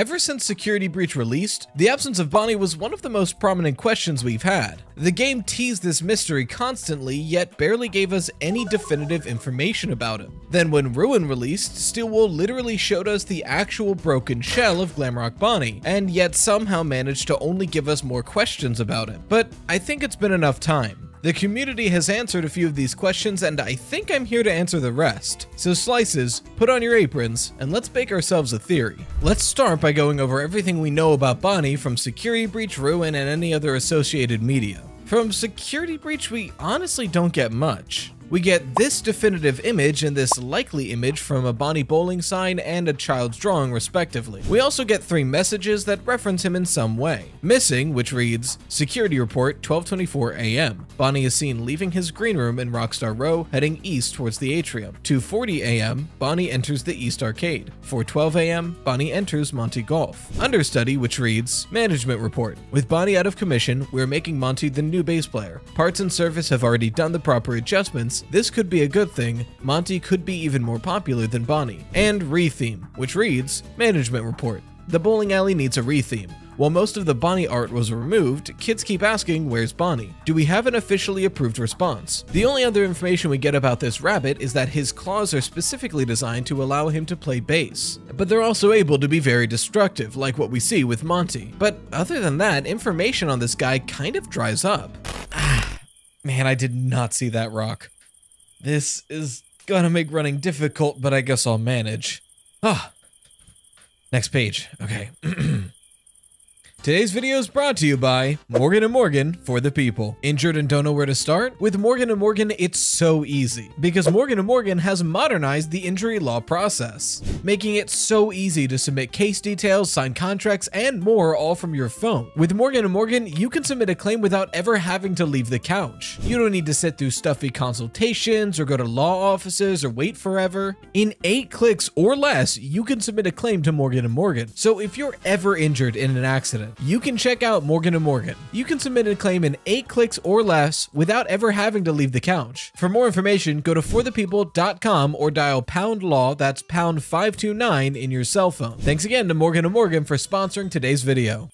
Ever since Security Breach released, the absence of Bonnie was one of the most prominent questions we've had. The game teased this mystery constantly, yet barely gave us any definitive information about him. Then when Ruin released, Steel Wool literally showed us the actual broken shell of Glamrock Bonnie, and yet somehow managed to only give us more questions about him. But I think it's been enough time. The community has answered a few of these questions, and I think I'm here to answer the rest. So Slices, put on your aprons, and let's bake ourselves a theory. Let's start by going over everything we know about Bonnie from Security Breach, Ruin, and any other associated media. From Security Breach, we honestly don't get much. We get this definitive image and this likely image from a Bonnie bowling sign and a child's drawing respectively. We also get 3 messages that reference him in some way. Missing, which reads, Security Report 12:24 a.m. Bonnie is seen leaving his green room in Rockstar Row, heading east towards the atrium. 2:40 a.m. Bonnie enters the East Arcade. 4:12 a.m. Bonnie enters Monty Golf. Understudy, which reads, Management Report. With Bonnie out of commission, we're making Monty the new bass player. Parts and service have already done the proper adjustments. This could be a good thing. Monty could be even more popular than Bonnie. And Retheme, which reads, Management Report. The bowling alley needs a retheme. While most of the Bonnie art was removed, kids keep asking, where's Bonnie? Do we have an officially approved response? The only other information we get about this rabbit is that his claws are specifically designed to allow him to play bass, but they're also able to be very destructive, like what we see with Monty. But other than that, information on this guy kind of dries up. Man, I did not see that rock. This is gonna make running difficult, but I guess I'll manage. Next page. Okay. Today's video is brought to you by Morgan & Morgan for the people. Injured and don't know where to start? With Morgan & Morgan, it's so easy because Morgan & Morgan has modernized the injury law process, making it so easy to submit case details, sign contracts, and more all from your phone. With Morgan & Morgan, you can submit a claim without ever having to leave the couch. You don't need to sit through stuffy consultations or go to law offices or wait forever. In 8 clicks or less, you can submit a claim to Morgan & Morgan. So if you're ever injured in an accident, you can check out Morgan & Morgan. You can submit a claim in 8 clicks or less without ever having to leave the couch. For more information, go to forthepeople.com or dial #law, that's #529 in your cell phone. Thanks again to Morgan & Morgan for sponsoring today's video.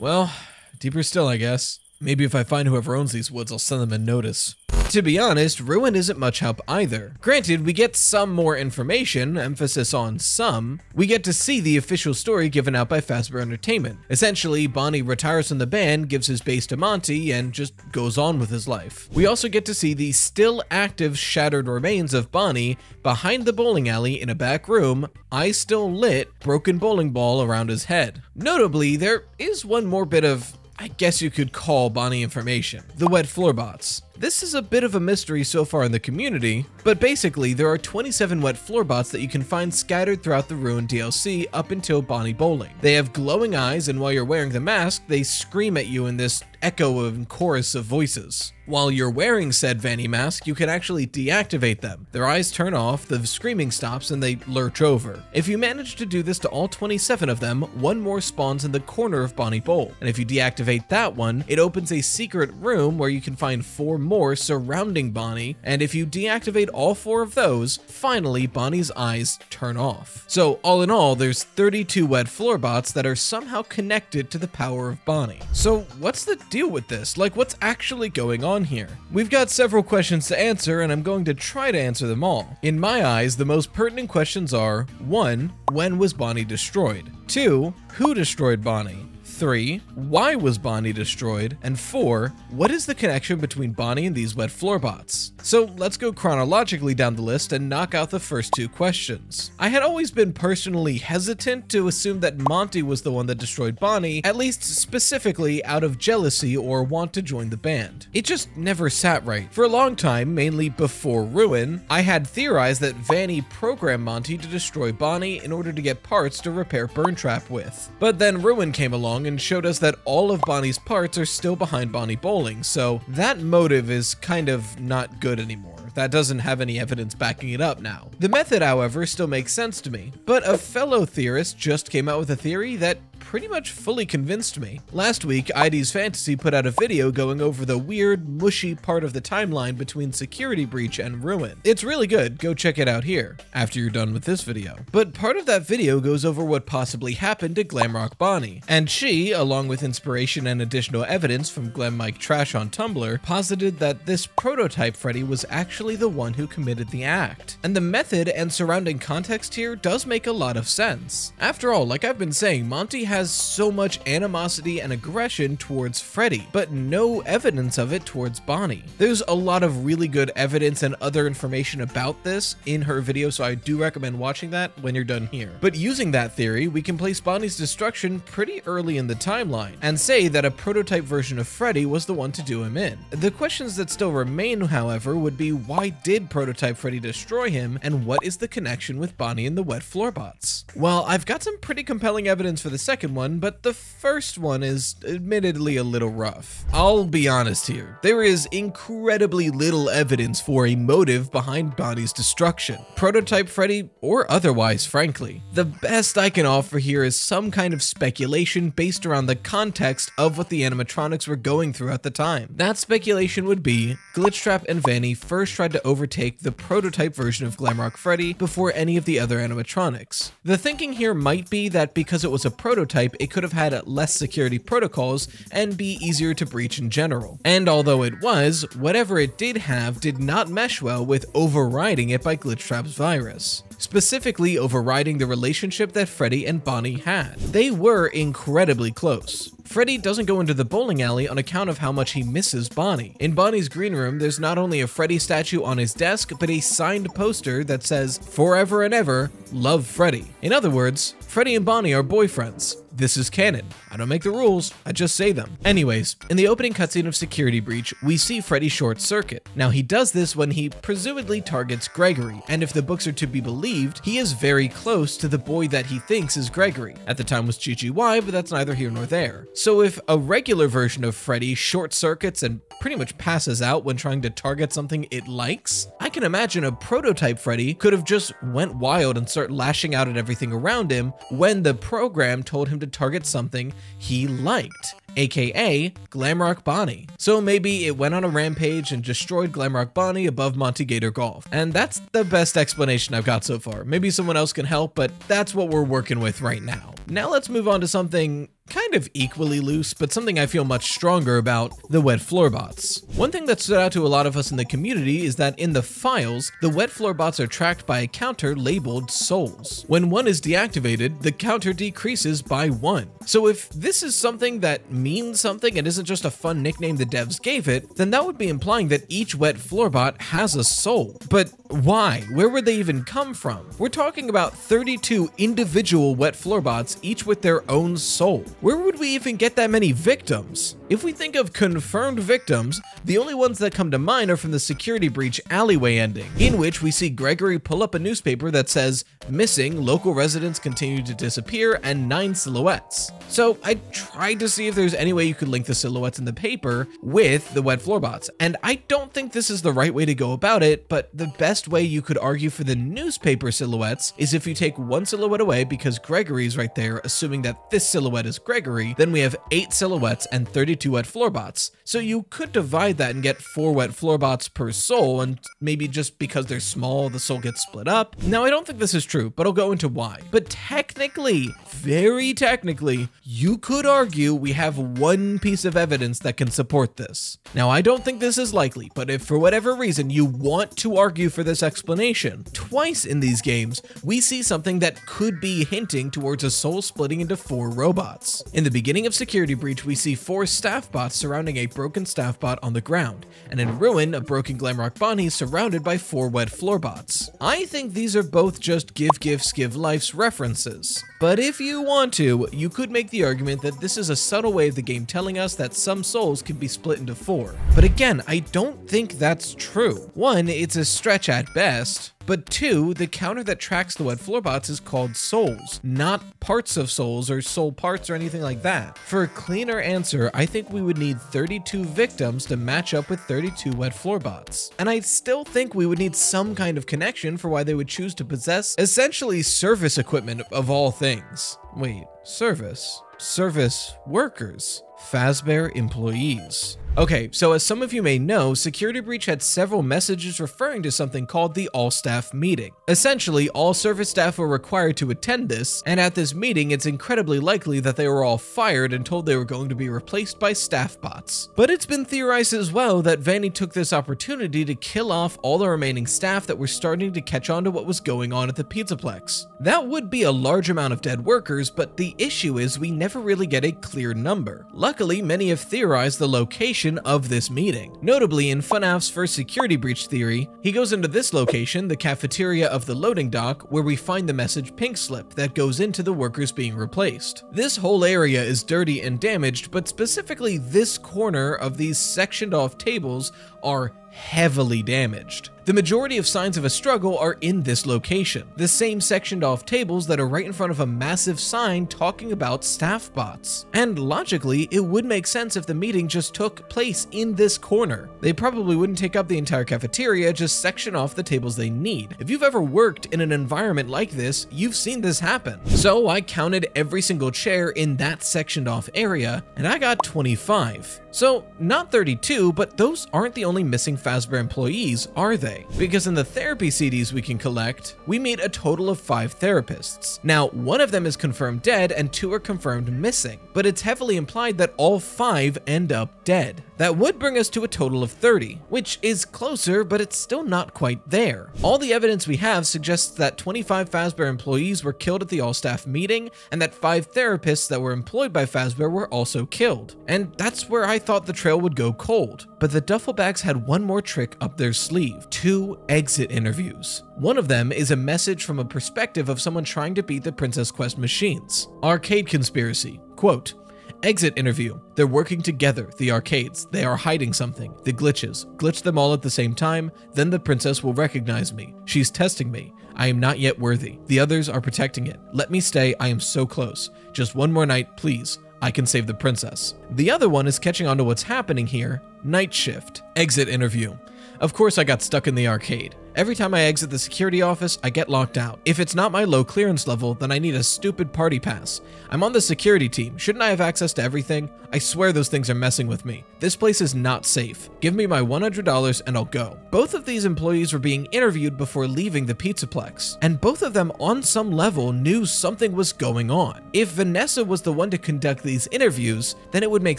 Well, deeper still, I guess. Maybe if I find whoever owns these woods, I'll send them a notice. To be honest, Ruin isn't much help either. Granted, we get some more information, emphasis on some. We get to see the official story given out by Fazbear Entertainment. Essentially, Bonnie retires from the band, gives his bass to Monty, and just goes on with his life. We also get to see the still active shattered remains of Bonnie behind the bowling alley in a back room, eyes still lit, broken bowling ball around his head. Notably, there is one more bit of, I guess you could call Bonnie information. The wet floor bots. This is a bit of a mystery so far in the community, but basically there are 27 wet floor bots that you can find scattered throughout the Ruin DLC up until Bonnie Bowling. They have glowing eyes, and while you're wearing the mask, they scream at you in this echoing chorus of voices. While you're wearing said Vanny mask, you can actually deactivate them. Their eyes turn off, the screaming stops, and they lurch over. If you manage to do this to all 27 of them, one more spawns in the corner of Bonnie Bowl, and if you deactivate that one, it opens a secret room where you can find 4 more surrounding Bonnie, and if you deactivate all 4 of those, finally Bonnie's eyes turn off. So all in all, there's 32 wet floor bots that are somehow connected to the power of Bonnie. So what's the deal with this? Like, what's actually going on here? We've got several questions to answer, and I'm going to try to answer them all. In my eyes, the most pertinent questions are, 1, when was Bonnie destroyed? 2, who destroyed Bonnie? 3, why was Bonnie destroyed? And 4, what is the connection between Bonnie and these wet floor bots? So let's go chronologically down the list and knock out the first 2 questions. I had always been personally hesitant to assume that Monty was the one that destroyed Bonnie, at least specifically out of jealousy or want to join the band. It just never sat right. For a long time, mainly before Ruin, I had theorized that Vanny programmed Monty to destroy Bonnie in order to get parts to repair Burntrap with. But then Ruin came along and showed us that all of Bonnie's parts are still behind Bonnie Bowling, so that motive is kind of not good anymore. either. That doesn't have any evidence backing it up now. The method, however, still makes sense to me, but a fellow theorist just came out with a theory that pretty much fully convinced me. Last week, ID's Fantasy put out a video going over the weird, mushy part of the timeline between Security Breach and Ruin. It's really good, go check it out here, after you're done with this video. But part of that video goes over what possibly happened to Glamrock Bonnie, and she, along with inspiration and additional evidence from Glam Mike Trash on Tumblr, posited that this prototype Freddy was actually the one who committed the act. And the method and surrounding context here does make a lot of sense. After all, like I've been saying, Monty has so much animosity and aggression towards Freddy, but no evidence of it towards Bonnie. There's a lot of really good evidence and other information about this in her video, so I do recommend watching that when you're done here. But using that theory, we can place Bonnie's destruction pretty early in the timeline and say that a prototype version of Freddy was the one to do him in. The questions that still remain, however, would be why did prototype Freddy destroy him, and what is the connection with Bonnie and the wet floor bots? Well, I've got some pretty compelling evidence for the second one, but the first one is admittedly a little rough. I'll be honest here, there is incredibly little evidence for a motive behind Bonnie's destruction, prototype Freddy or otherwise, frankly. The best I can offer here is some kind of speculation based around the context of what the animatronics were going through at the time. That speculation would be Glitchtrap and Vanny first tried to overtake the prototype version of Glamrock Freddy before any of the other animatronics. The thinking here might be that because it was a prototype, it could have had less security protocols and be easier to breach in general. And although it was, whatever it did have did not mesh well with overriding it by Glitchtrap's virus. Specifically overriding the relationship that Freddy and Bonnie had. They were incredibly close. Freddy doesn't go into the bowling alley on account of how much he misses Bonnie. In Bonnie's green room, there's not only a Freddy statue on his desk, but a signed poster that says, "Forever and ever, love Freddy." In other words, Freddy and Bonnie are boyfriends. This is canon. I don't make the rules, I just say them. Anyways, in the opening cutscene of Security Breach, we see Freddy short circuit. Now he does this when he presumably targets Gregory, and if the books are to be believed, he is very close to the boy that he thinks is Gregory. At the time was GGY, but that's neither here nor there. So if a regular version of Freddy short circuits and pretty much passes out when trying to target something it likes, I can imagine a prototype Freddy could have just went wild and started lashing out at everything around him when the program told him to target something he liked, aka Glamrock Bonnie. So maybe it went on a rampage and destroyed Glamrock Bonnie above Monty Gator Golf. And that's the best explanation I've got so far. Maybe someone else can help, but that's what we're working with right now. Now let's move on to something kind of equally loose, but something I feel much stronger about, the wet floor bots. One thing that stood out to a lot of us in the community is that in the files, the wet floor bots are tracked by a counter labeled souls. When one is deactivated, the counter decreases by one. So if this is something that means something and isn't just a fun nickname the devs gave it, then that would be implying that each wet floor bot has a soul. But why? Where would they even come from? We're talking about 32 individual wet floor bots, each with their own soul. Where would we even get that many victims? If we think of confirmed victims, the only ones that come to mind are from the Security Breach alleyway ending, in which we see Gregory pull up a newspaper that says, "Missing, local residents continue to disappear, and 9 silhouettes." So I tried to see if there's any way you could link the silhouettes in the paper with the wet floor bots, and I don't think this is the right way to go about it, but the best way you could argue for the newspaper silhouettes is if you take one silhouette away because Gregory's right there, assuming that this silhouette is Gregory, then we have 8 silhouettes and 32 wet floor bots. So you could divide that and get 4 wet floor bots per soul, and maybe just because they're small, the soul gets split up. Now, I don't think this is true, but I'll go into why. But technically, very technically, you could argue we have one piece of evidence that can support this. Now, I don't think this is likely, but if for whatever reason you want to argue for this explanation, twice in these games, we see something that could be hinting towards a soul splitting into 4 robots. In the beginning of Security Breach, we see 4 staff bots surrounding a broken staff bot on the ground, and in Ruin, a broken Glamrock Bonnie surrounded by 4 wet floor bots. I think these are both just give gifts, give life's references. But if you want to, you could make the argument that this is a subtle way of the game telling us that some souls can be split into 4. But again, I don't think that's true. One, it's a stretch at best. But two, the counter that tracks the wet floor bots is called souls, not parts of souls or soul parts or anything like that. For a cleaner answer, I think we would need 32 victims to match up with 32 wet floor bots. And I still think we would need some kind of connection for why they would choose to possess essentially service equipment of all things. Wait, service? Service workers? Fazbear employees. Okay, so as some of you may know, Security Breach had several messages referring to something called the all-staff meeting. Essentially, all service staff were required to attend this, and at this meeting, it's incredibly likely that they were all fired and told they were going to be replaced by staff bots. But it's been theorized as well that Vanny took this opportunity to kill off all the remaining staff that were starting to catch on to what was going on at the Pizzaplex. That would be a large amount of dead workers, but the issue is we never really get a clear number. Luckily, many have theorized the location of this meeting. Notably, in FNAF's first Security Breach theory, he goes into this location, the cafeteria of the loading dock, where we find the message pink slip that goes into the workers being replaced. This whole area is dirty and damaged, but specifically this corner of these sectioned off tables are heavily damaged. The majority of signs of a struggle are in this location, the same sectioned off tables that are right in front of a massive sign talking about staff bots. And logically, it would make sense if the meeting just took place in this corner. They probably wouldn't take up the entire cafeteria, just section off the tables they need. If you've ever worked in an environment like this, you've seen this happen. So I counted every single chair in that sectioned off area, and I got 25. So not 32, but those aren't the only missing Fazbear employees, are they? Because in the therapy CDs we can collect, we meet a total of 5 therapists. Now, one of them is confirmed dead and 2 are confirmed missing, but it's heavily implied that all 5 end up dead. That would bring us to a total of 30, which is closer, but it's still not quite there. All the evidence we have suggests that 25 Fazbear employees were killed at the all-staff meeting, and that 5 therapists that were employed by Fazbear were also killed. And that's where I thought the trail would go cold. But the duffel bags had one more trick up their sleeve: 2 exit interviews. One of them is a message from a perspective of someone trying to beat the Princess Quest machines. Arcade conspiracy, quote, "Exit interview. They're working together, the arcades. They are hiding something. The glitches. Glitch them all at the same time. Then the princess will recognize me. She's testing me. I am not yet worthy. The others are protecting it. Let me stay. I am so close. Just one more night, please. I can save the princess." The other one is catching on to what's happening here. Night shift. Exit interview. "Of course I got stuck in the arcade. Every time I exit the security office, I get locked out. If it's not my low clearance level, then I need a stupid party pass. I'm on the security team. Shouldn't I have access to everything? I swear those things are messing with me. This place is not safe. Give me my $100 and I'll go." Both of these employees were being interviewed before leaving the Pizzaplex, and both of them on some level knew something was going on. If Vanessa was the one to conduct these interviews, then it would make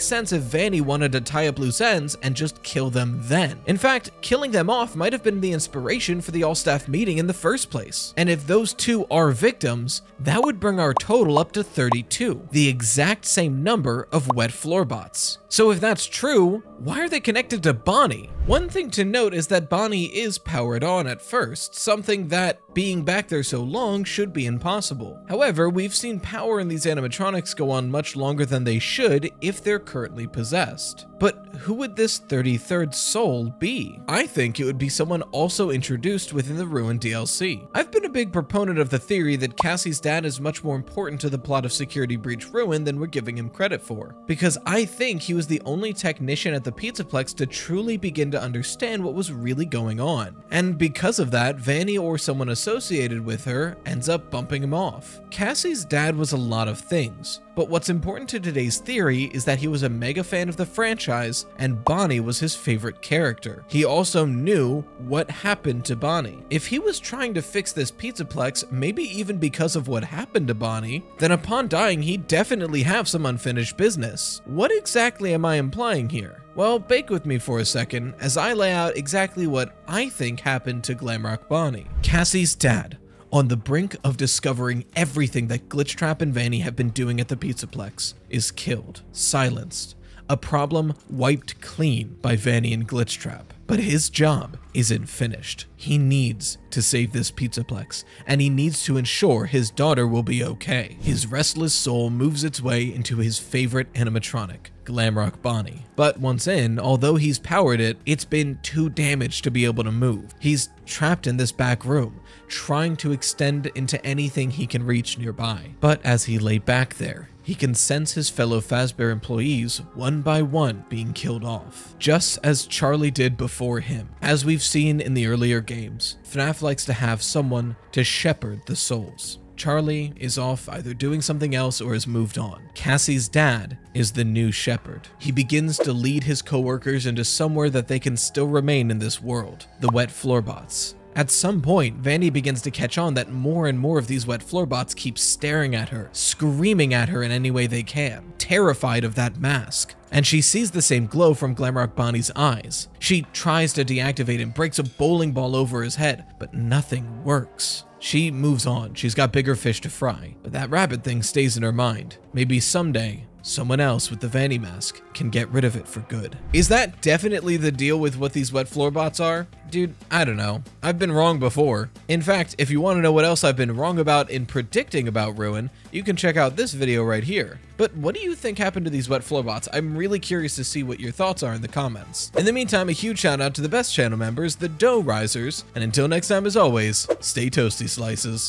sense if Vanny wanted to tie up loose ends and just kill them then. In fact, killing them off might have been the inspiration for the all-staff meeting in the first place. And if those 2 are victims, that would bring our total up to 32, the exact same number of wet floor bots. So if that's true, why are they connected to Bonnie? One thing to note is that Bonnie is powered on at first, something that, being back there so long, should be impossible. However, we've seen power in these animatronics go on much longer than they should if they're currently possessed. But who would this 33rd soul be? I think it would be someone also introduced within the Ruin DLC. I've been a big proponent of the theory that Cassie's dad is much more important to the plot of Security Breach Ruin than we're giving him credit for, because I think he was the only technician at the Pizzaplex to truly begin to understand what was really going on. And because of that, Vanny or someone associated with her ends up bumping him off. Cassie's dad was a lot of things, but what's important to today's theory is that he was a mega fan of the franchise and Bonnie was his favorite character. He also knew what happened to Bonnie. If he was trying to fix this Pizzaplex, maybe even because of what happened to Bonnie, then upon dying he'd definitely have some unfinished business. What exactly am I implying here? Well, bake with me for a second as I lay out exactly what I think happened to Glamrock Bonnie. Cassie's dad, on the brink of discovering everything that Glitchtrap and Vanny have been doing at the Pizzaplex, is killed, silenced, a problem wiped clean by Vanny and Glitchtrap. But his job isn't finished. He needs to save this pizzaplex, and he needs to ensure his daughter will be okay. His restless soul moves its way into his favorite animatronic, Glamrock Bonnie. But once in, although he's powered it, it's been too damaged to be able to move. He's trapped in this back room, trying to extend into anything he can reach nearby. But as he lay back there, he can sense his fellow Fazbear employees one by one being killed off, just as Charlie did before him. As we've seen in the earlier games, FNAF likes to have someone to shepherd the souls. Charlie is off either doing something else or has moved on. Cassie's dad is the new shepherd. He begins to lead his coworkers into somewhere that they can still remain in this world, the wet floorbots. At some point, Vanny begins to catch on that more and more of these wet floorbots keep staring at her, screaming at her in any way they can, terrified of that mask. And she sees the same glow from Glamrock Bonnie's eyes. She tries to deactivate him, breaks a bowling ball over his head, but nothing works. She moves on. She's got bigger fish to fry, but that rabbit thing stays in her mind. Maybe someday, someone else with the Vanny mask can get rid of it for good. Is that definitely the deal with what these wet floorbots are? Dude, I don't know. I've been wrong before. In fact, if you want to know what else I've been wrong about in predicting about Ruin, you can check out this video right here. But what do you think happened to these wet floorbots? I'm really curious to see what your thoughts are in the comments. In the meantime, a huge shout out to the best channel members, the Dough Risers, and until next time, as always, stay toasty slices.